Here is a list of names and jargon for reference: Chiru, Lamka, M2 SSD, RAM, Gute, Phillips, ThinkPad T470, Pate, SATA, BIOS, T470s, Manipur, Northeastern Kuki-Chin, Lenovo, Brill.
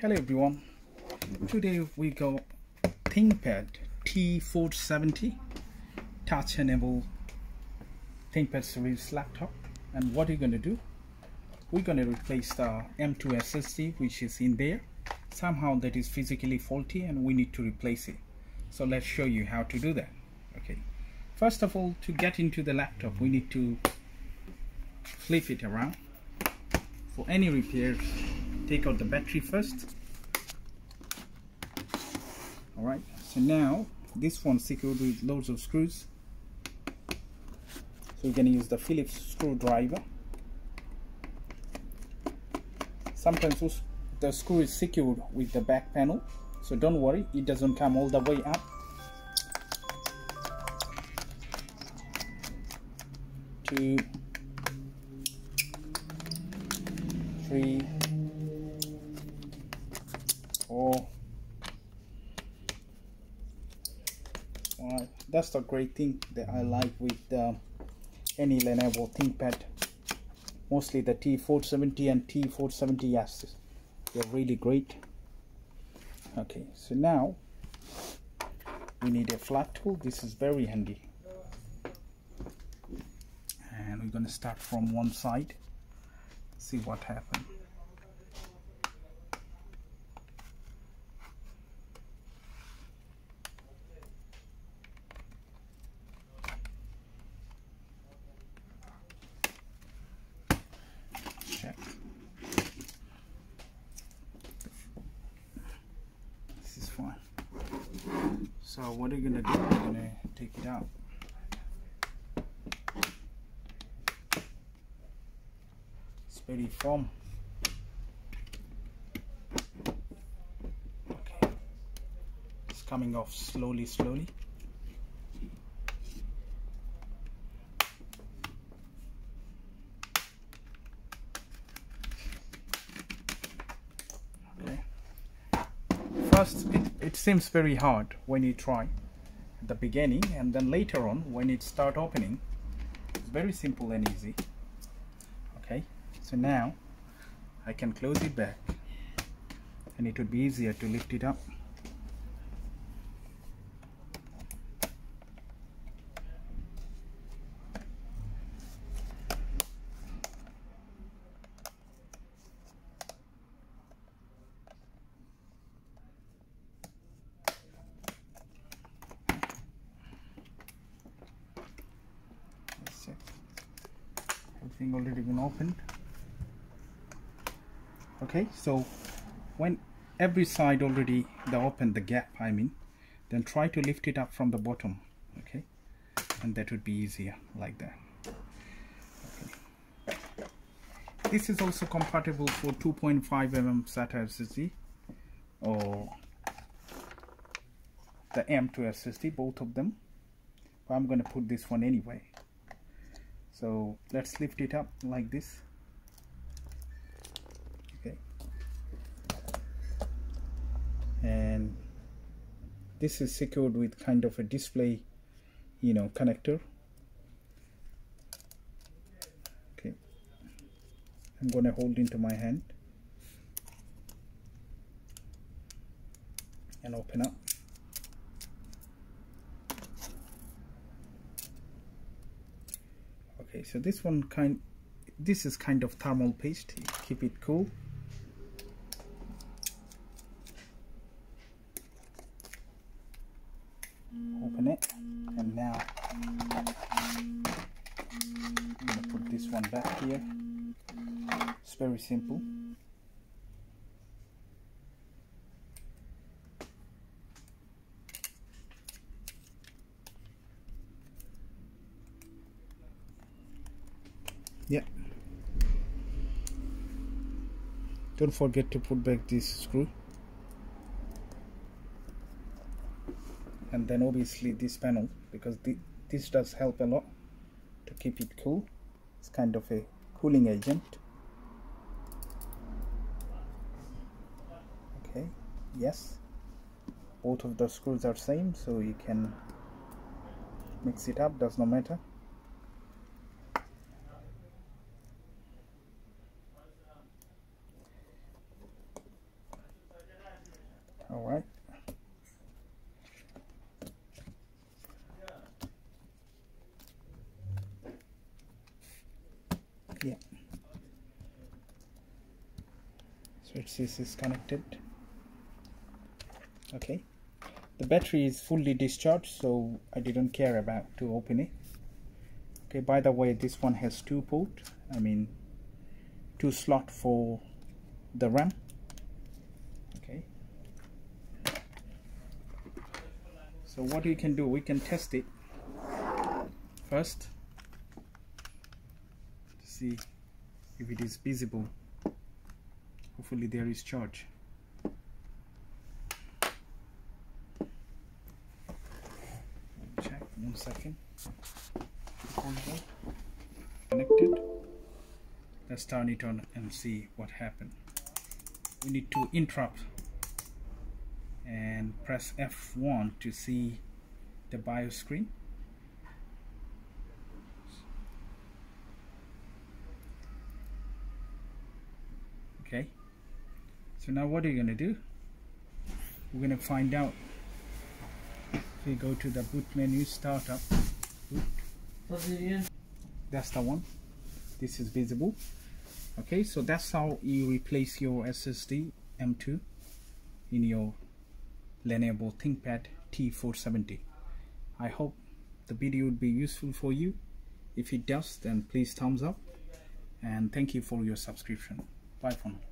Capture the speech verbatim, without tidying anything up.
Hello everyone, today we got ThinkPad T four seventy touch enabled ThinkPad series laptop, and what are you going to do? We're going to replace the M two S S D which is in there. Somehow that is physically faulty and we need to replace it. So let's show you how to do that. Okay, first of all, to get into the laptop we need to flip it around. For any repairs, take out the battery first. Alright, so now this one's secured with loads of screws, so you can use the Phillips screwdriver. Sometimes the screw is secured with the back panel, so don't worry, it doesn't come all the way up. Two, three, four, five. That's the great thing that I like with uh, any Lenovo ThinkPad, mostly the T four seventy and T four seventy S. They're really great. Okay, so now we need a flat tool. This is very handy, and we're going to start from one side, see what happens. So what are you gonna do? You're gonna take it out. It's very firm. Okay, it's coming off slowly, slowly. First, it, it seems very hard when you try at the beginning, and then later on when it start opening, it's very simple and easy. Okay, so now I can close it back and it would be easier to lift it up. Everything already been opened. Okay, so when every side already the open the gap, I mean, then try to lift it up from the bottom. Okay, and that would be easier like that. Okay. This is also compatible for two point five millimeter SATA S S D or the M two S S D, both of them, but I'm going to put this one anyway. So let's lift it up like this. Okay, and this is secured with kind of a display, you know, connector. Okay, I'm gonna hold into my hand and open up. Okay, so this one kind this is kind of thermal paste, keep it cool. Open it, and now I'm going to put this one back here. It's very simple. Yeah, don't forget to put back this screw, and then obviously this panel, because th this does help a lot to keep it cool. It's kind of a cooling agent. Okay, yes, both of the screws are same, so you can mix it up, does not matter. So it says it's connected. Okay, the battery is fully discharged, so I didn't care about to open it. Okay, by the way, this one has two port, I mean two slot for the RAM. Okay, so what we can do, we can test it first to see if it is visible. Hopefully there is charge. Check one second. Connected. Let's turn it on and see what happened. We need to interrupt and press F one to see the BIOS screen. Okay, so now what are you going to do? We're going to find out. So you go to the boot menu, startup, boot. That's the one. This is visible. Okay, so that's how you replace your S S D M two in your Lenovo ThinkPad T four seventy. I hope the video would be useful for you. If it does, then please thumbs up, and thank you for your subscription. Bye for now.